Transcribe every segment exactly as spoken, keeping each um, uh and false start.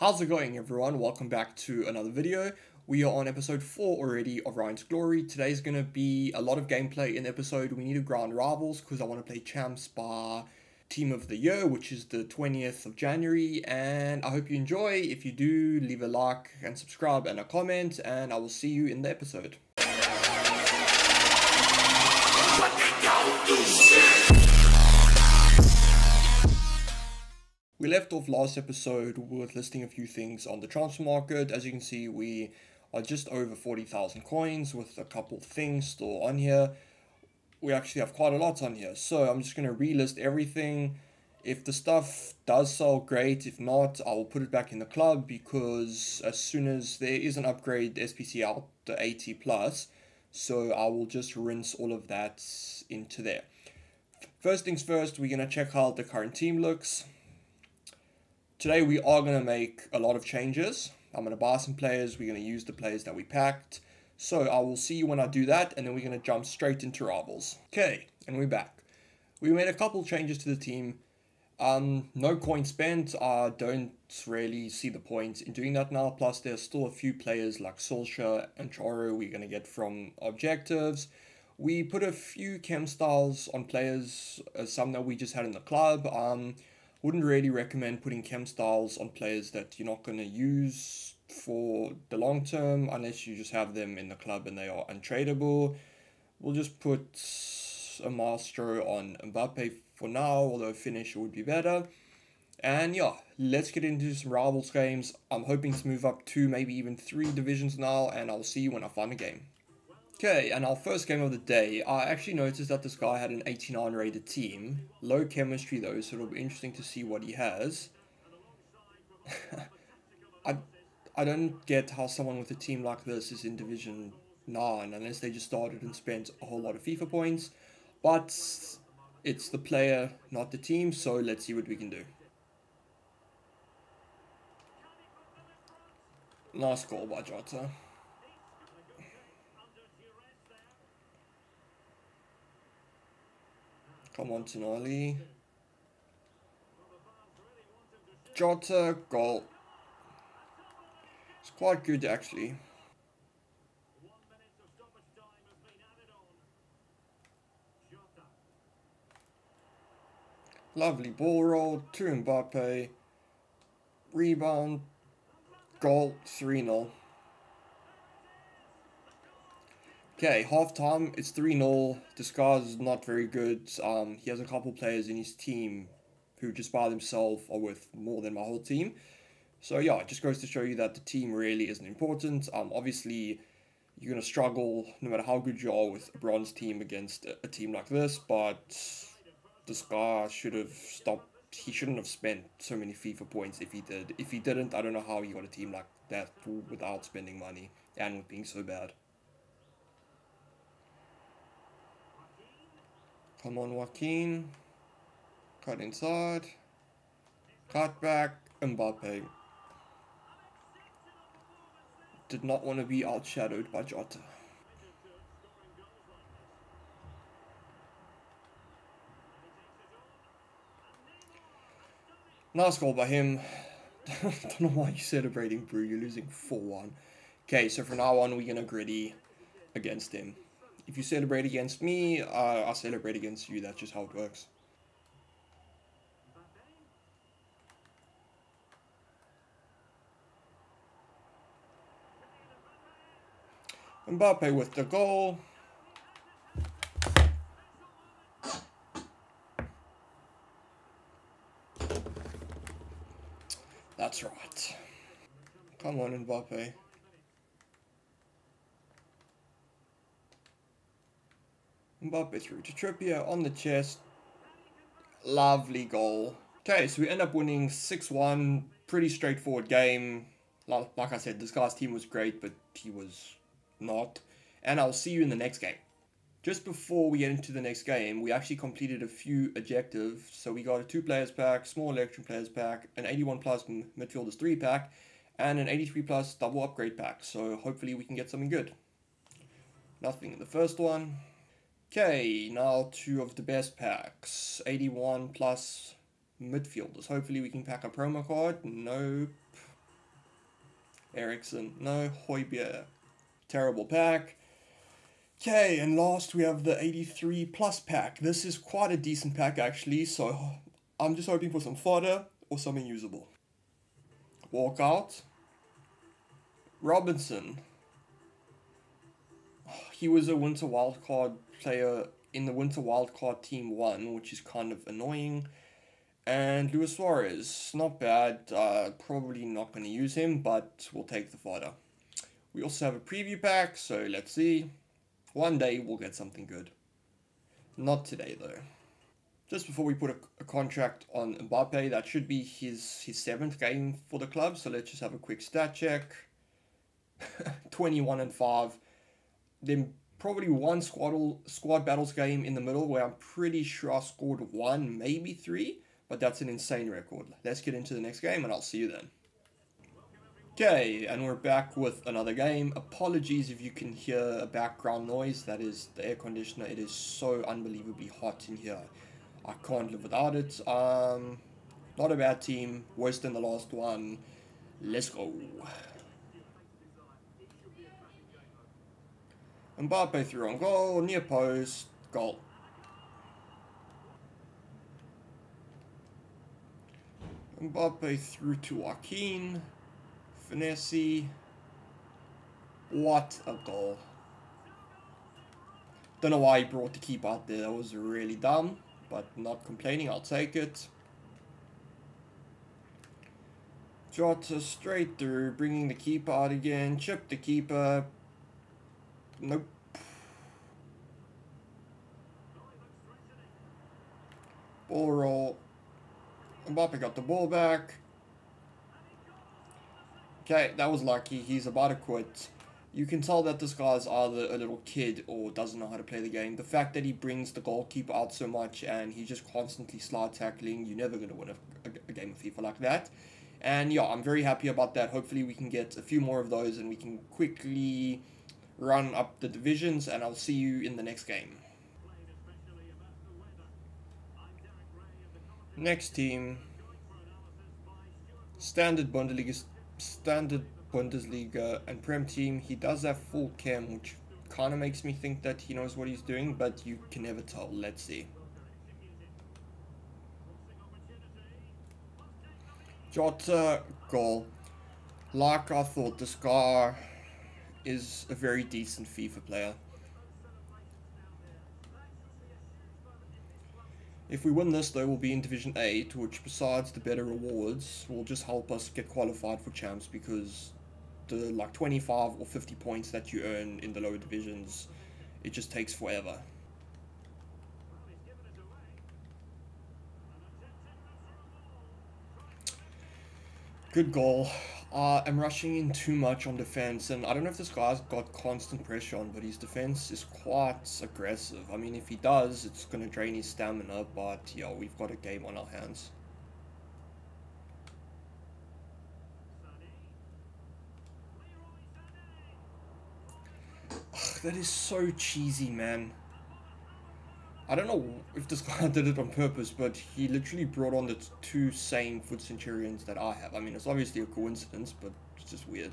How's it going, everyone? Welcome back to another video. We are on episode four already of Ryan's Glory. Today's going to be a lot of gameplay in the episode. We need to ground rivals because I want to play champs bar team of the year, which is the twentieth of January. And I hope you enjoy. If you do, leave a like and subscribe and a comment, and I will see you in the episode. We left off last episode with listing a few things on the transfer market. As you can see, we are just over forty thousand coins with a couple things still on here. We actually have quite a lot on here. So I'm just going to relist everything. If the stuff does sell, great. If not, I will put it back in the club, because as soon as there is an upgrade, the S P C out to eighty plus. So I will just rinse all of that into there. First things first, we're going to check how the current team looks. Today we are going to make a lot of changes. I'm going to buy some players. We're going to use the players that we packed. So I will see you when I do that, and then we're going to jump straight into rivals. Okay, and we're back. We made a couple changes to the team. Um, no coin spent. I don't really see the point in doing that now. Plus there's still a few players like Solskjaer and Choro we're going to get from objectives. We put a few chem styles on players, uh, some that we just had in the club. Um... Wouldn't really recommend putting chem styles on players that you're not going to use for the long term, unless you just have them in the club and they are untradeable. We'll just put a maestro on Mbappe for now, although finisher would be better. And yeah, let's get into some rivals games. I'm hoping to move up two, maybe even three divisions now, and I'll see you when I find a game. Okay, and our first game of the day, I actually noticed that this guy had an eighty-nine rated team. Low chemistry though, so it'll be interesting to see what he has. I, I don't get how someone with a team like this is in Division nine, unless they just started and spent a whole lot of FIFA points. But it's the player, not the team, so let's see what we can do. Nice goal by Jota. Come on, Tonali. Jota, goal. It's quite good, actually. Lovely ball roll to Mbappe. Rebound. Goal, three nil. Okay, half time, it's three nil. Descartes is not very good. Um, he has a couple players in his team who just by themselves are worth more than my whole team. So yeah, it just goes to show you that the team really isn't important. Um, obviously, you're going to struggle no matter how good you are with a bronze team against a, a team like this, but Descartes should have stopped. He shouldn't have spent so many FIFA points if he did. If he didn't, I don't know how he got a team like that without spending money and with being so bad. Come on, Joaquin. Cut inside. Cut back. Mbappe. Did not want to be outshadowed by Jota. Nice goal by him. Don't know why you're celebrating, bro. You're losing four one. Okay, so from now on, we're going to gritty against him. If you celebrate against me, uh, I'll celebrate against you. That's just how it works. Mbappe with the goal. That's right. Come on, Mbappe. Mbappe through to Trippier on the chest. Lovely goal. Okay, so we end up winning six one. Pretty straightforward game. Like, like I said, this guy's team was great, but he was not. And I'll see you in the next game. Just before we get into the next game, we actually completed a few objectives. So we got a two players pack, small election players pack, an eighty-one plus midfielders three pack, and an eighty-three plus double upgrade pack. So hopefully we can get something good. Nothing in the first one. Okay, now two of the best packs, eighty-one plus midfielders. Hopefully we can pack a promo card. Nope. Eriksen. No, Hojbjerg. Terrible pack. Okay, and last we have the eighty-three plus pack. This is quite a decent pack actually, so I'm just hoping for some fodder or something usable. Walkout. Robinson. He was a winter wildcard player in the winter wildcard team one, which is kind of annoying. And Luis Suarez, not bad. Uh, probably not going to use him, but we'll take the fodder. We also have a preview pack, so let's see. One day we'll get something good. Not today though. Just before we put a, a contract on Mbappe, that should be his, his seventh game for the club. So let's just have a quick stat check. twenty-one and five. Then probably one squad, squad battles game in the middle where I'm pretty sure I scored one, maybe three. But that's an insane record. Let's get into the next game and I'll see you then. Okay, and we're back with another game. Apologies if you can hear a background noise. That is the air conditioner. It is so unbelievably hot in here. I can't live without it. Um, not a bad team. Worse than the last one. Let's go. Mbappe threw on goal. Near post. Goal. Mbappe through to Joaquin. Finesse. What a goal. Don't know why he brought the keeper out there. That was really dumb. But not complaining, I'll take it. Jota straight through, bringing the keeper out again. Chip the keeper. Nope. Ball roll. Mbappe got the ball back. Okay, that was lucky. He's about to quit. You can tell that this guy's either a little kid or doesn't know how to play the game. The fact that he brings the goalkeeper out so much and he's just constantly slide tackling, you're never going to win a, a, a game of FIFA like that. And yeah, I'm very happy about that. Hopefully we can get a few more of those and we can quickly run up the divisions, and I'll see you in the next game. Next team. Standard Bundesliga, standard Bundesliga and Prem team. He does have full cam, which kind of makes me think that he knows what he's doing, but you can never tell. Let's see. Jota, goal. Like I thought, this guy is a very decent FIFA player. If we win this, though, we'll be in Division eight, which, besides the better rewards, will just help us get qualified for champs, because the, like, twenty-five or fifty points that you earn in the lower divisions, it just takes forever. Good goal. Uh, I'm rushing in too much on defense, and I don't know if this guy's got constant pressure on, but his defense is quite aggressive. I mean, if he does, it's going to drain his stamina, but yeah, we've got a game on our hands. Ugh, that is so cheesy, man. I don't know if this guy did it on purpose, but he literally brought on the two same Foot Centurions that I have. I mean, it's obviously a coincidence, but it's just weird.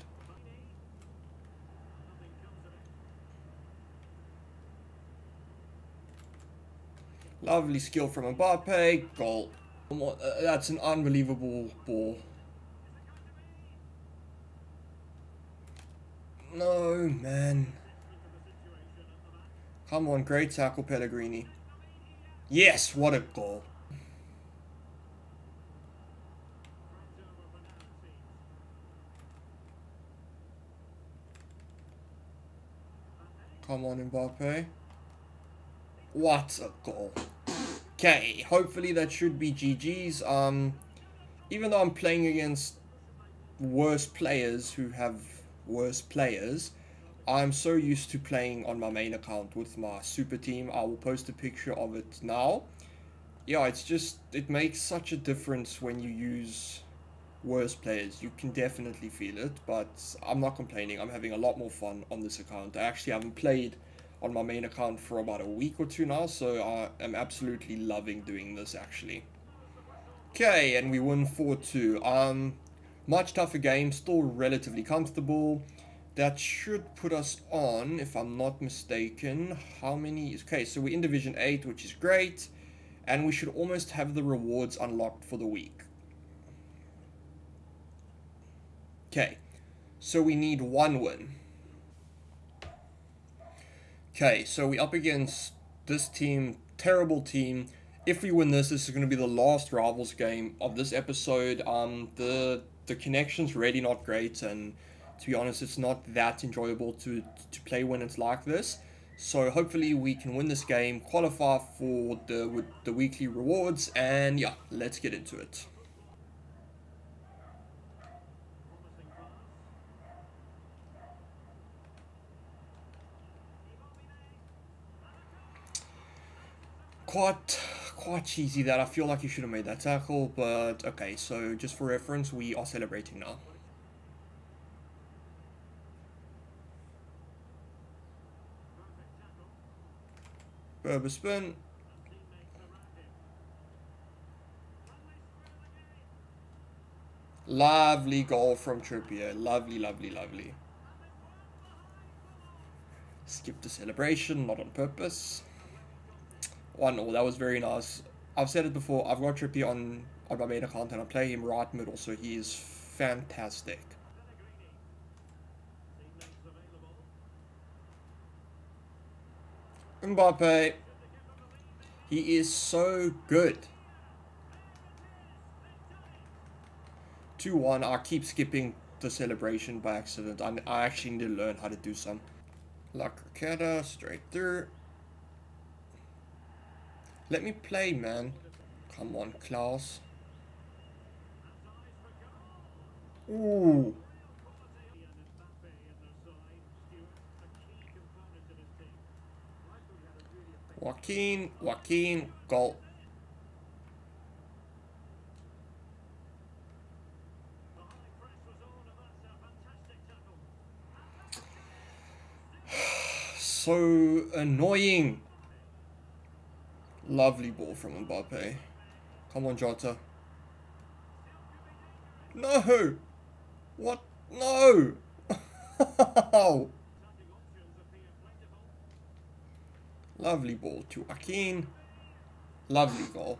Lovely skill from Mbappe. Goal. That's an unbelievable ball. No, man. Come on, great tackle, Pellegrini. Yes, what a goal. Come on, Mbappe. What a goal. Okay, hopefully that should be G G's. Um, even though I'm playing against worse players who have worse players, I'm so used to playing on my main account with my super team. I will post a picture of it now. Yeah, it's just, it makes such a difference when you use worse players. You can definitely feel it, but I'm not complaining. I'm having a lot more fun on this account. I actually haven't played on my main account for about a week or two now, so I am absolutely loving doing this, actually. Okay, and we win four two. Um, Much tougher game, still relatively comfortable. That should put us on, if I'm not mistaken. How many? Okay, so we're in Division eight, which is great. And we should almost have the rewards unlocked for the week. Okay, so we need one win. Okay, so we're up against this team, terrible team. If we win this, this is going to be the last Rivals game of this episode. Um, the the connection's really not great, and to be honest, it's not that enjoyable to, to play when it's like this. So hopefully we can win this game, qualify for the, with the weekly rewards, and yeah, let's get into it. Quite, quite cheesy that. I feel like you should have made that tackle, but okay, so just for reference, we are celebrating now. Berber spin. Lovely goal from Trippier. Lovely, lovely, lovely. Skip the celebration, not on purpose. One all, that was very nice. I've said it before, I've got Trippier on, on my main account and I play him right middle, so he is fantastic. Mbappe, he is so good. two one, I keep skipping the celebration by accident. I, I actually need to learn how to do some. La Croqueta, straight through. Let me play, man. Come on, Klaus. Ooh. Joaquin, Joaquin, goal. So annoying. Lovely ball from Mbappe. Come on, Jota. No! What? No! Lovely ball to Joaquin. Lovely goal.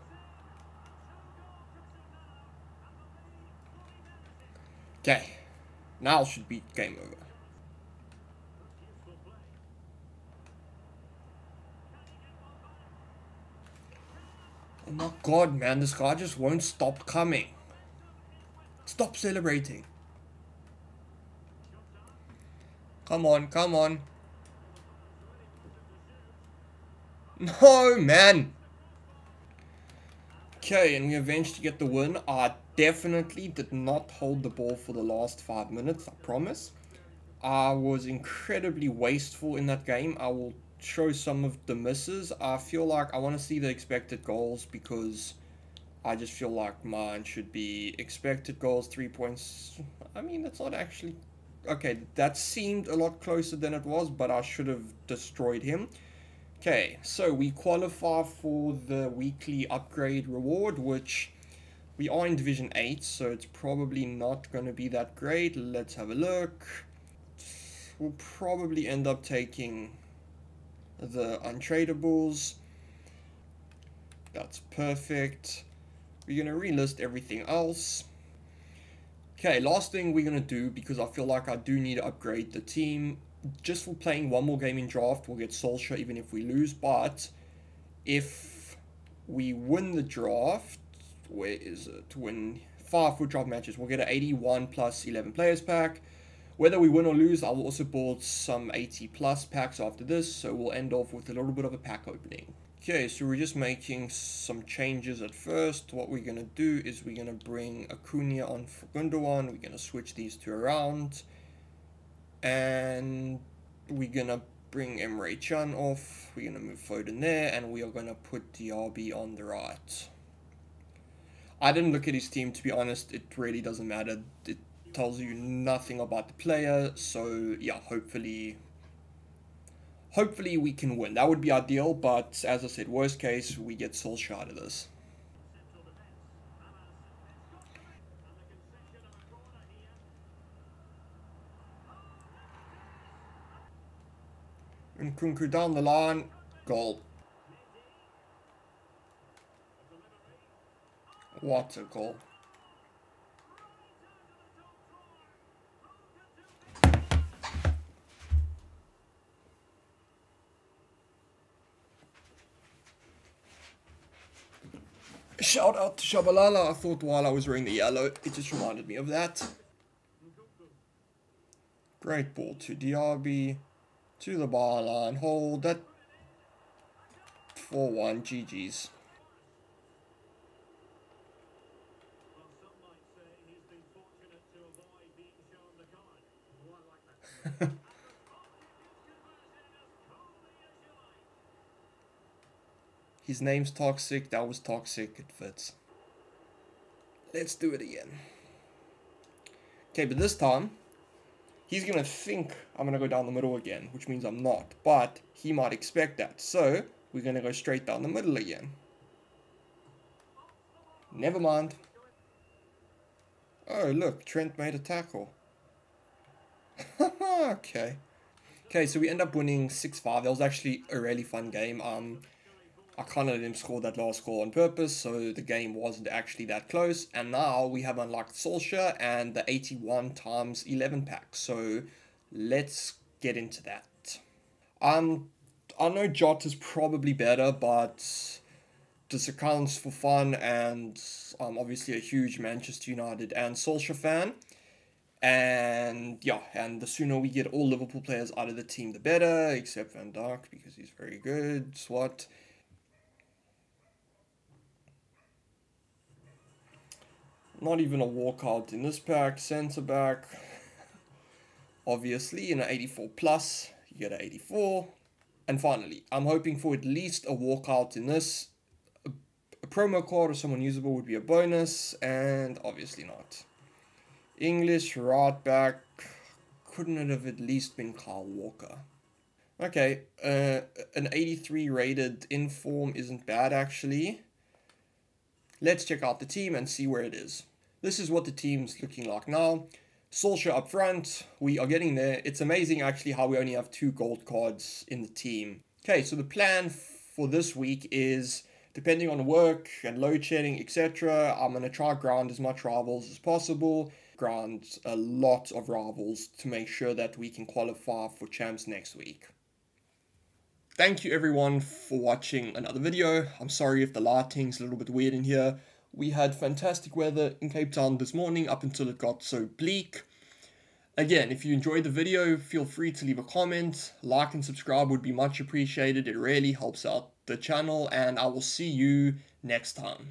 Okay. Now should be game over. Oh my god, man, this guy just won't stop coming. Stop celebrating. Come on, come on. No, man. Okay, and we managed to get the win. I definitely did not hold the ball for the last five minutes, I promise. I was incredibly wasteful in that game. I will show some of the misses. I feel like I want to see the expected goals because I just feel like mine should be expected goals, three points. I mean, that's not actually... Okay, that seemed a lot closer than it was, but I should have destroyed him. Okay, so we qualify for the weekly upgrade reward, which we are in Division eight, so it's probably not going to be that great. Let's have a look. We'll probably end up taking the untradeables. That's perfect. We're going to relist everything else. Okay, last thing we're going to do, because I feel like I do need to upgrade the team. Just for playing one more game in draft, we'll get Solskjaer even if we lose. But if we win the draft, where is it? Win five foot draft matches, we'll get an eighty-one plus eleven players pack. Whether we win or lose, I will also build some eighty plus packs after this. So we'll end off with a little bit of a pack opening. Okay, so we're just making some changes at first. What we're going to do is we're going to bring Acuna on for Gundogan. We're going to switch these two around. And we're going to bring Emre Can off. We're going to move Foden there. And we are going to put Diaby on the right. I didn't look at his team, to be honest. It really doesn't matter. It tells you nothing about the player. So, yeah, hopefully... Hopefully we can win. That would be ideal. But, as I said, worst case, we get Solskjaer out of this. Nkunku down the line. Goal. What a goal. Shout out to Shabalala. I thought while I was wearing the yellow, it just reminded me of that. Great ball to Diaby. To the bar line. Hold that. four one. G G's. His name's toxic. That was toxic. It fits. Let's do it again. Okay, but this time he's gonna think I'm gonna go down the middle again, which means I'm not, but he might expect that, so we're gonna go straight down the middle again. Never mind. Oh look, Trent made a tackle. Okay. Okay, so we end up winning six five. That was actually a really fun game. Um, I kind of let him score that last goal on purpose, so the game wasn't actually that close. And now we have unlocked Solskjaer and the eighty-one times eleven pack. So let's get into that. Um, I know Jota's probably better, but this accounts for fun, and I'm obviously a huge Manchester United and Solskjaer fan. And yeah, and the sooner we get all Liverpool players out of the team, the better, except Van Dijk, because he's very good. What? Not even a walkout in this pack. Centre back. Obviously, in an eighty-four plus, you get an eighty-four. And finally, I'm hoping for at least a walkout in this. A, a promo card or someone usable would be a bonus, and obviously not. English right back, couldn't it have at least been Kyle Walker? Okay, uh, an eighty-three rated inform isn't bad actually. Let's check out the team and see where it is. This is what the team's looking like now. Solskjaer up front, we are getting there. It's amazing actually how we only have two gold cards in the team. Okay, so the plan for this week is, depending on work and load shedding, et cetera, I'm going to try ground as much rivals as possible. Ground a lot of rivals to make sure that we can qualify for champs next week. Thank you everyone for watching another video. I'm sorry if the lighting's a little bit weird in here. We had fantastic weather in Cape Town this morning up until it got so bleak. Again, if you enjoyed the video, feel free to leave a comment. Like and subscribe would be much appreciated. It really helps out the channel, and I will see you next time.